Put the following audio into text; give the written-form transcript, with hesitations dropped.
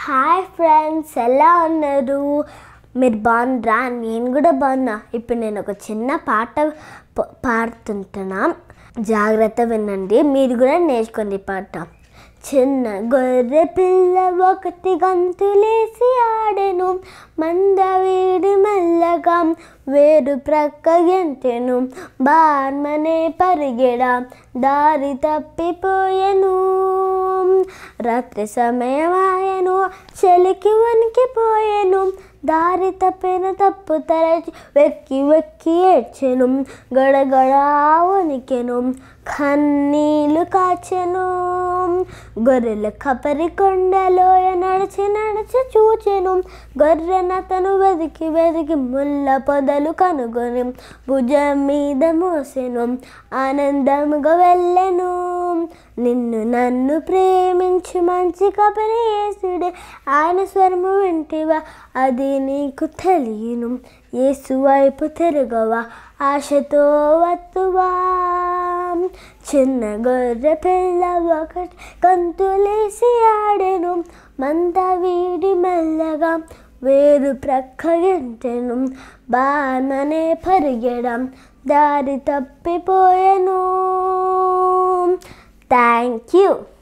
Hi friends एला उन्नारू मीर बागुन्नारा नेनु कूडा बागुन्ना इप्पुडु नेनु okay चिन्न पाट पाडुतुंटना जाग्रत्त विनंडी मीरु कूडा नेर्चुकोंडी पाट చిన్న గొర్రె పిల్ల ఒకటి గంతులేసి ఆడెను మందవీడి మెల్లగా వేరు ప్రక్క గెంటెను బాణమనే పరిగెడా దారి తప్పిపోయెను రాత్రి సమయమాయెను చెలికి వణికిపోయెను దారి తప్పిన తప్పు తలచి వెక్కి వెక్కి ఏడ్చెను గడగడా వణికెను కన్నీలు కాచెను గొర్రెల కపరి కొండలోయ నడిచి నడిచి చూచెను గొర్రెనతను వెదికి వెదికి ముళ్ళ పొదలు కనుగొని భుజం మీద మోసెను ఆనందముగా వెళ్ళెను నిన్ను నన్ను ప్రేమించి మంచి కబరి యేసుడే ఆయన స్వరము వింటివా అది నీకు తెలియను యేసు వైపు తిరుగవా ఆశతో వత్తువా చిన్న గొర్రె పిల్ల ఒకటి గంతులేసి ఆడెను మంద వీడి మెల్లగా వేరు ప్రక్క గెంటెను బాణమనే పరిగెడం దారి తప్పిపోయెను. Thank you.